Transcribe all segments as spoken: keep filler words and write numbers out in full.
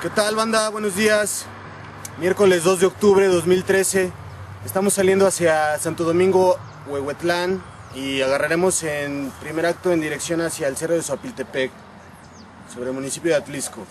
¿Qué tal, banda? Buenos días. Miércoles dos de octubre de dos mil trece. Estamos saliendo hacia Santo Domingo Huehuetlán y agarraremos en primer acto en dirección hacia el cerro de Zapiltepec, sobre el municipio de Atlixco.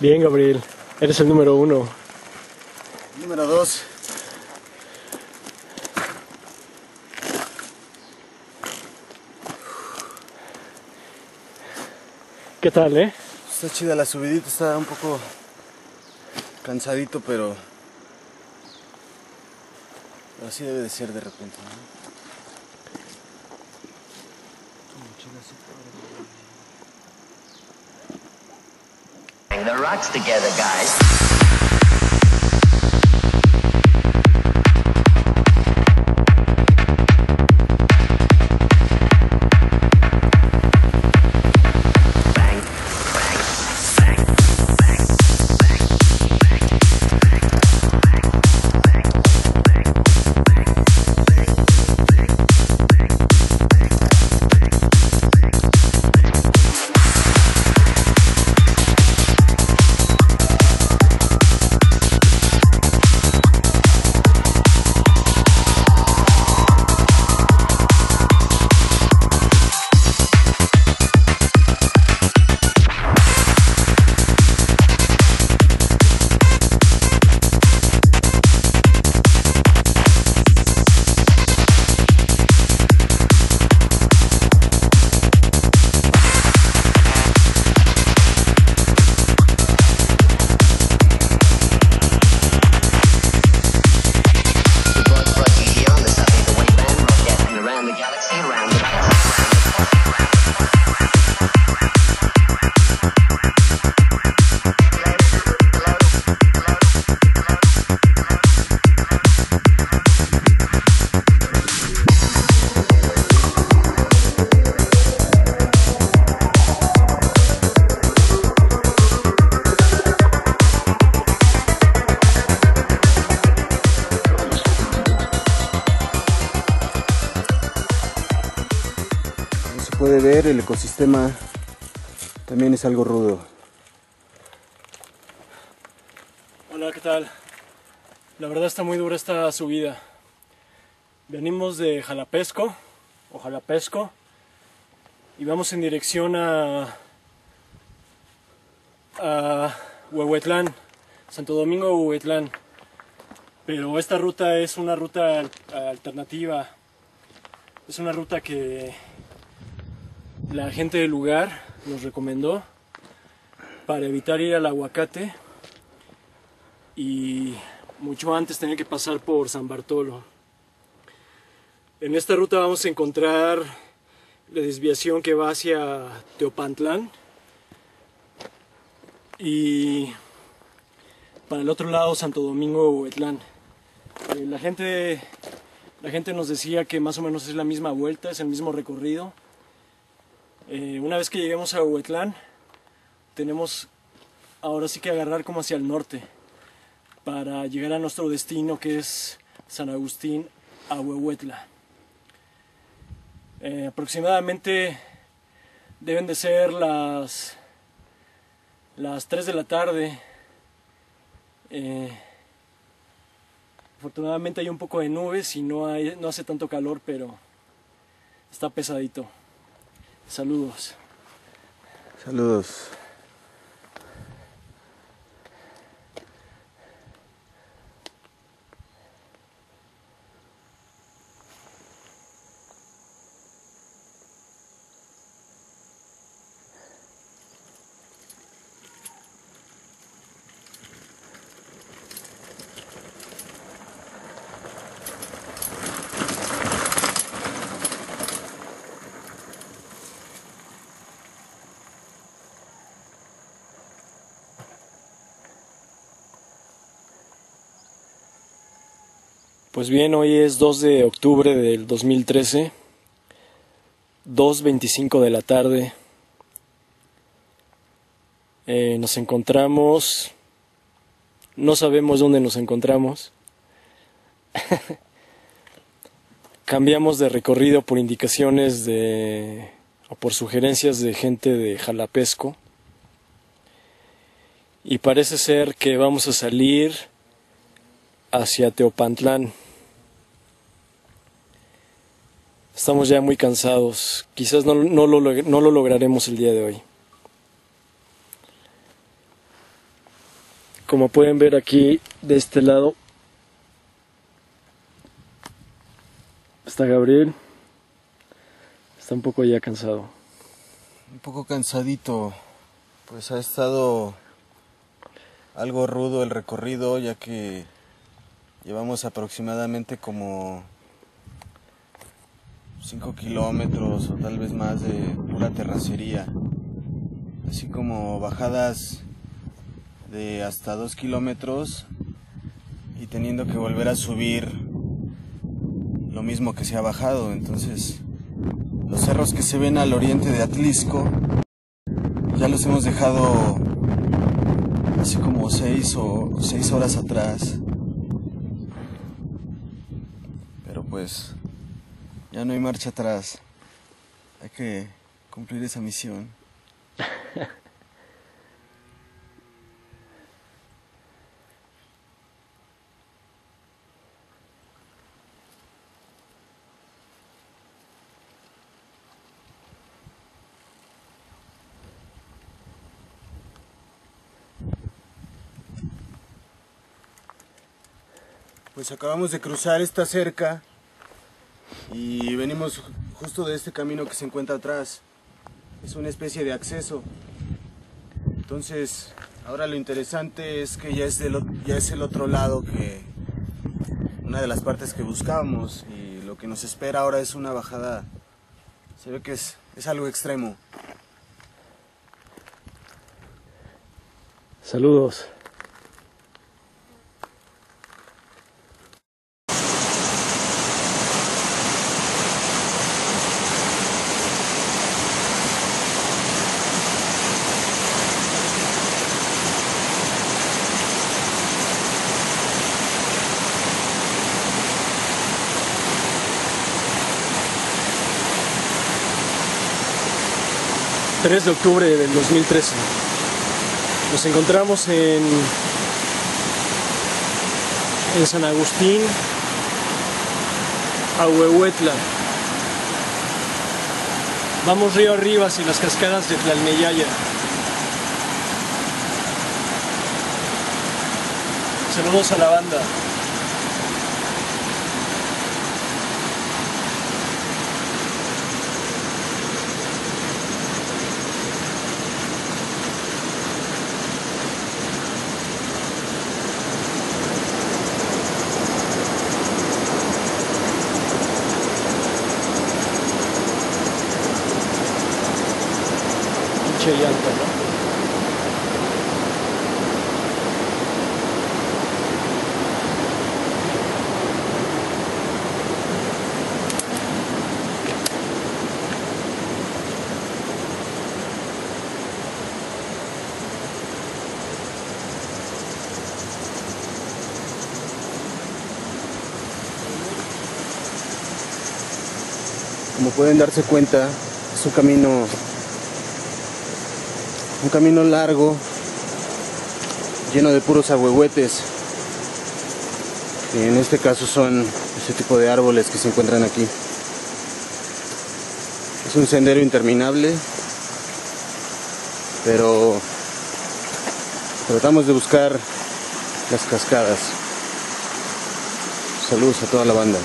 Bien, Gabriel, eres el número uno. Número dos. ¿Qué tal, eh? Está chida la subidita, está un poco cansadito, pero así debe de ser de repente, ¿no? The rocks together, guys. Puede ver el ecosistema, también es algo rudo. Hola, ¿qué tal? La verdad está muy dura esta subida. Venimos de Jalapesco o Jalapesco y vamos en dirección a, a Huehuetlán, Santo Domingo Huehuetlán, pero esta ruta es una ruta alternativa, es una ruta que la gente del lugar nos recomendó para evitar ir al Aguacate y mucho antes tenía que pasar por San Bartolo. En esta ruta vamos a encontrar la desviación que va hacia Teopantlán y para el otro lado Santo Domingo Huehuetlán. La gente, la gente nos decía que más o menos es la misma vuelta, es el mismo recorrido. Eh, una vez que lleguemos a Huehuetlán, tenemos ahora sí que agarrar como hacia el norte para llegar a nuestro destino, que es San Agustín Ahuehuetla. Eh, aproximadamente deben de ser las, las tres de la tarde. Eh, afortunadamente hay un poco de nubes y no, hay, no hace tanto calor, pero está pesadito. Saludos. Saludos. Pues bien, hoy es dos de octubre del dos mil trece, dos veinticinco de la tarde. Eh, nos encontramos, no sabemos dónde nos encontramos, Cambiamos de recorrido por indicaciones de, o por sugerencias de gente de Jalapesco. Y parece ser que vamos a salir hacia Teopantlán. Estamos ya muy cansados. Quizás no, no, lo, no lo lograremos el día de hoy. Como pueden ver aquí, de este lado, está Gabriel. Está un poco ya cansado. Un poco cansadito. Pues ha estado algo rudo el recorrido, ya que llevamos aproximadamente como cinco kilómetros o tal vez más de pura terracería, así como bajadas de hasta dos kilómetros y teniendo que volver a subir lo mismo que se ha bajado. Entonces los cerros que se ven al oriente de Atlixco ya los hemos dejado así como seis o seis horas atrás, pero pues ya no hay marcha atrás. Hay que cumplir esa misión. Pues acabamos de cruzar esta cerca y venimos justo de este camino que se encuentra atrás. Es una especie de acceso. Entonces, ahora lo interesante es que ya es, del, ya es el otro lado, que una de las partes que buscábamos, y lo que nos espera ahora es una bajada. Se ve que es, es algo extremo. Saludos. tres de octubre del dos mil trece. Nos encontramos en, en San Agustín Ahuehuetla. Vamos río arriba hacia las cascadas de Tlalmeyaya. Saludos a la banda. Y alto, ¿no? Como pueden darse cuenta, es un camino Un camino largo, lleno de puros ahuehuetes, que en este caso son ese tipo de árboles que se encuentran aquí. Es un sendero interminable, pero tratamos de buscar las cascadas. Saludos a toda la banda.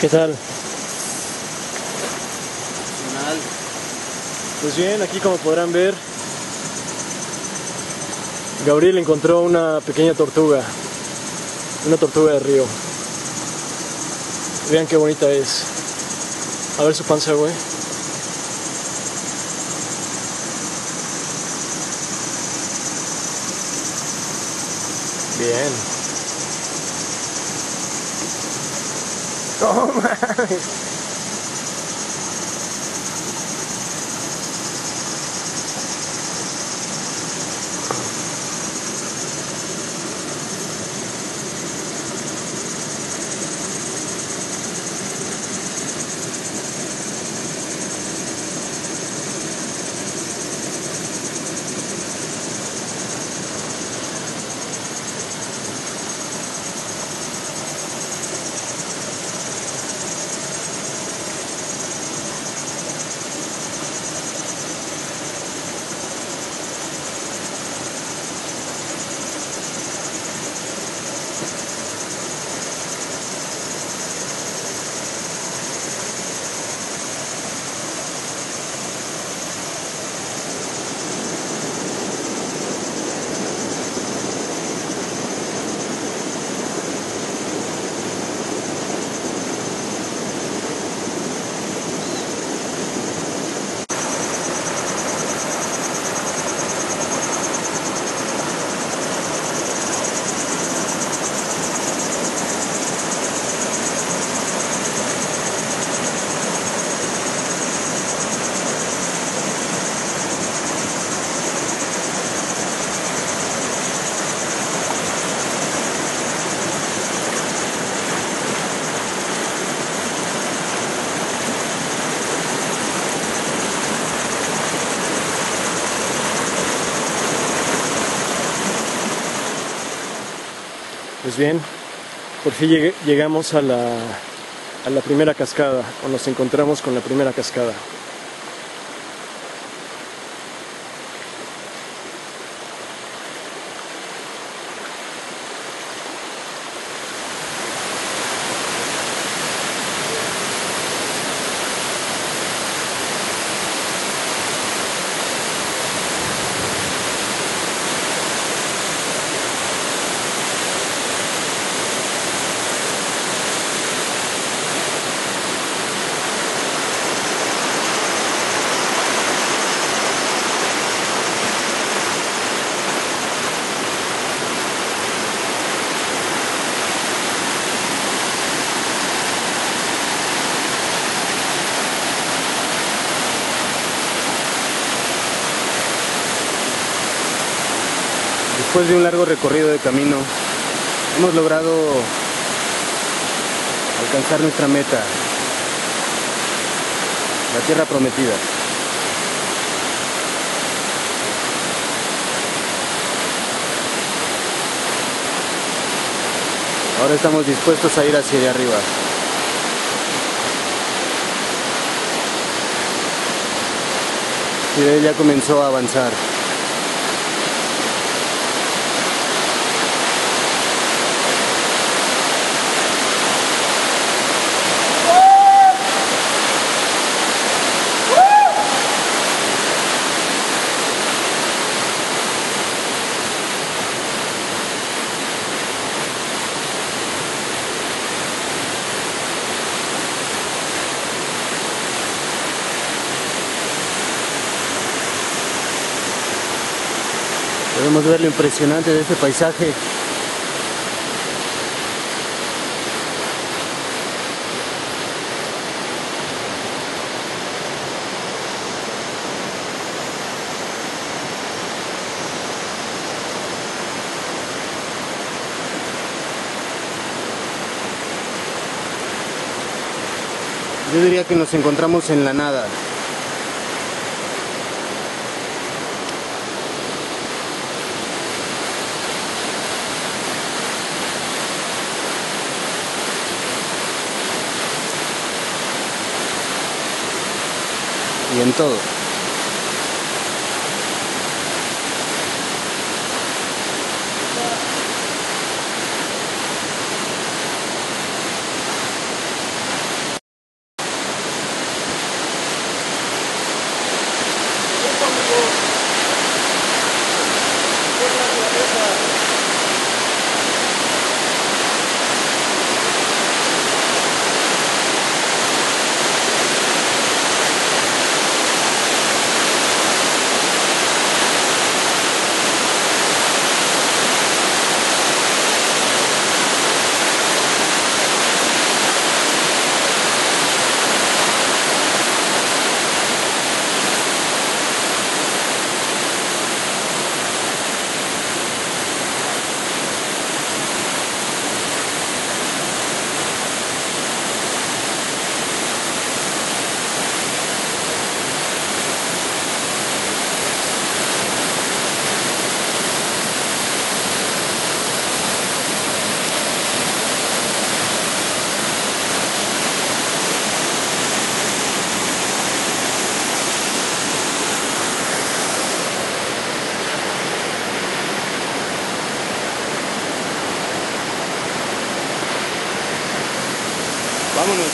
¿Qué tal? Pues bien, aquí como podrán ver, Gabriel encontró una pequeña tortuga, una tortuga de río. Vean qué bonita es. A ver su panza, güey. Bien. ¡Oh, man! Pues bien, por fin lleg llegamos a la, a la primera cascada, o nos encontramos con la primera cascada. Después de un largo recorrido de camino, hemos logrado alcanzar nuestra meta, la tierra prometida. Ahora estamos dispuestos a ir hacia allá arriba. Y ya comenzó a avanzar. Podemos ver lo impresionante de este paisaje. Yo diría que nos encontramos en la nada. Y en todo. Vámonos.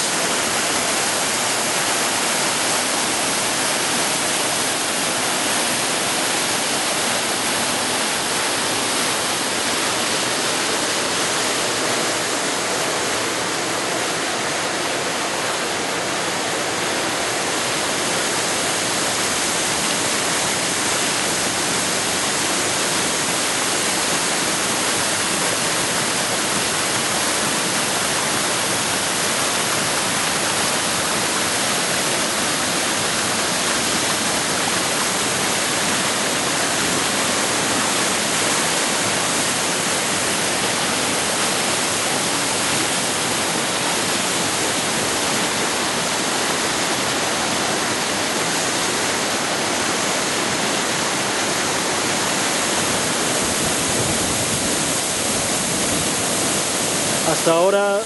Hasta ahora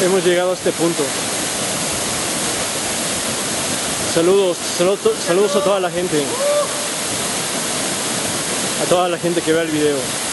hemos llegado a este punto. Saludos, saludos, saludos a toda la gente. A toda la gente que vea el video.